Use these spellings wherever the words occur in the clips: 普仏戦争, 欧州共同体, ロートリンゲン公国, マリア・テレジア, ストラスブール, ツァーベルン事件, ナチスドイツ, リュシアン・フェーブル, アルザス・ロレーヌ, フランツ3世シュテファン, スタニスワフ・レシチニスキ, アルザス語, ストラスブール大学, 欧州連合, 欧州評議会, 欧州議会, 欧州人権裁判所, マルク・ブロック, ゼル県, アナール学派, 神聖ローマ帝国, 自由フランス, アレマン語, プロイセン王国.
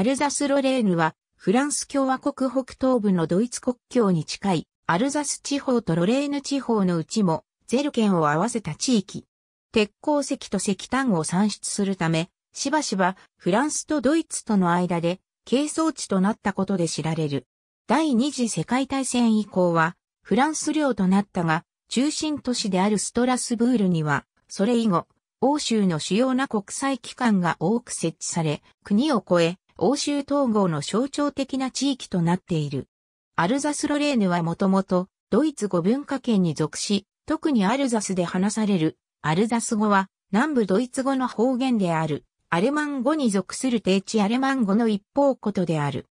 アルザス・ロレーヌは、フランス共和国北東部のドイツ国境に近い、アルザス地方とロレーヌ地方のうちも、ゼル県を合わせた地域。鉄鉱石と石炭を産出するため、しばしばフランスとドイツとの間で、係争地となったことで知られる。第二次世界大戦以降は、フランス領となったが、中心都市であるストラスブールには、それ以後、欧州の主要な国際機関が多く設置され、国を越え、欧州統合の象徴的な地域となっている。アルザス・ロレーヌはもともと、ドイツ語文化圏に属し、特にアルザスで話される、アルザス語は、南部ドイツ語の方言である、アレマン語に属する低地アレマン語の一方ことである。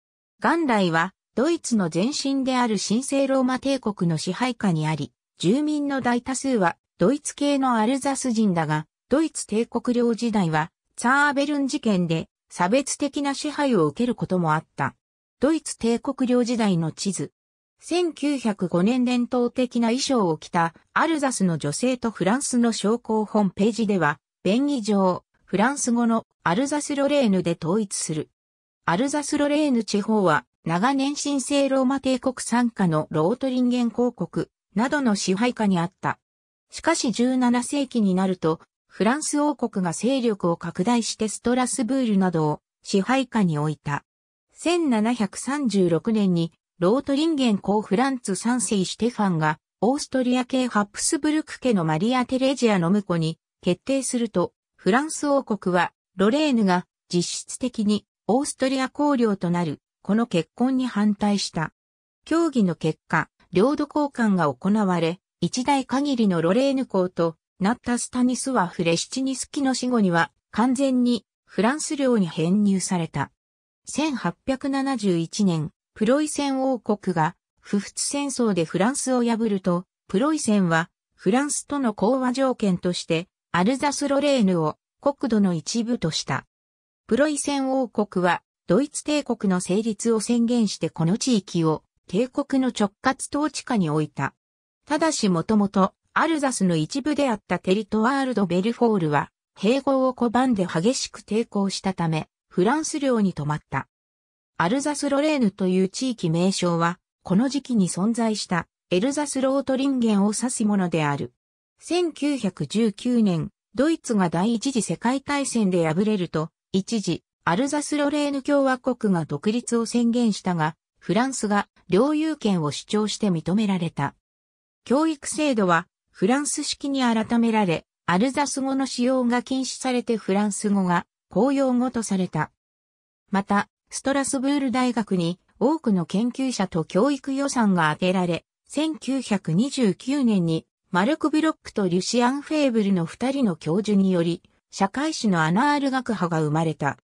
元来は、ドイツの前身である神聖ローマ帝国の支配下にあり、住民の大多数は、ドイツ系のアルザス人だが、ドイツ帝国領時代は、ツァーベルン事件で、差別的な支配を受けることもあった。ドイツ帝国領時代の地図。1905年伝統的な衣装を着たアルザスの女性とフランスの将校ホームページでは、便宜上、フランス語のアルザス・ロレーヌで統一する。アルザス・ロレーヌ地方は、長年神聖ローマ帝国傘下のロートリンゲン公国などの支配下にあった。しかし17世紀になると、フランス王国が勢力を拡大してストラスブールなどを支配下に置いた。1736年にロートリンゲン公フランツ3世シュテファンがオーストリア系ハプスブルク家のマリア・テレジアの婿に決定するとフランス王国はロレーヌが実質的にオーストリア公領となるこの結婚に反対した。協議の結果、領土交換が行われ一代限りのロレーヌ公となったスタニスワフ・レシチニスキの死後には完全にフランス領に編入された。1871年、プロイセン王国が普仏戦争でフランスを破ると、プロイセンはフランスとの講和条件としてアルザス・ロレーヌを国土の一部とした。プロイセン王国はドイツ帝国の成立を宣言してこの地域を帝国の直轄統治下に置いた。ただしもともとアルザスの一部であったテリトワールド・ベルフォールは併合を拒んで激しく抵抗したため、フランス領に泊まった。アルザス・ロレーヌという地域名称は、この時期に存在したエルザス・ロートリンゲンを指すものである。1919年、ドイツが第一次世界大戦で敗れると、一時、アルザス・ロレーヌ共和国が独立を宣言したが、フランスが領有権を主張して認められた。教育制度は、フランス式に改められ、アルザス語の使用が禁止されてフランス語が、公用語とされた。また、ストラスブール大学に多くの研究者と教育予算が充てられ、1929年にマルク・ブロックとリュシアン・フェーブルの2人の教授により、社会史のアナール学派が生まれた。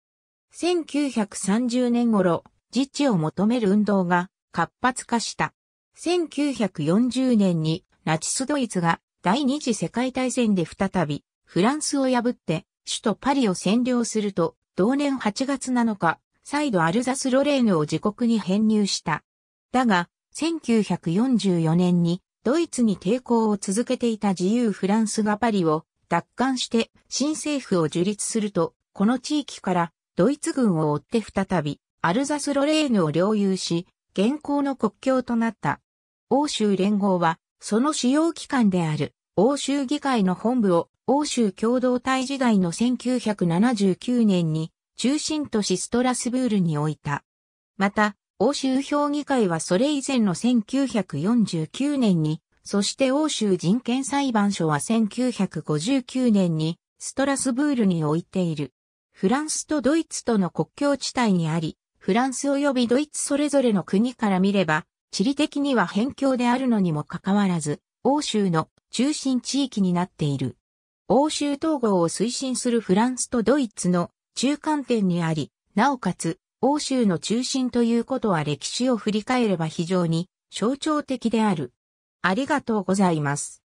1930年頃、自治を求める運動が活発化した。1940年にナチスドイツが第二次世界大戦で再びフランスを破って、首都パリを占領すると、同年8月7日、再度アルザス・ロレーヌを自国に編入した。だが、1944年にドイツに抵抗を続けていた自由フランスがパリを奪還して新政府を樹立すると、この地域からドイツ軍を追って再びアルザス・ロレーヌを領有し、現行の国境となった。欧州連合は、その主要機関である欧州議会の本部を欧州共同体時代の1979年に中心都市ストラスブールに置いた。また、欧州評議会はそれ以前の1949年に、そして欧州人権裁判所は1959年にストラスブールに置いている。フランスとドイツとの国境地帯にあり、フランス及びドイツそれぞれの国から見れば、地理的には辺境であるのにもかかわらず、欧州の中心地域になっている。欧州統合を推進するフランスとドイツの中間点にあり、なおかつ欧州の中心ということは歴史を振り返れば非常に象徴的である。ありがとうございます。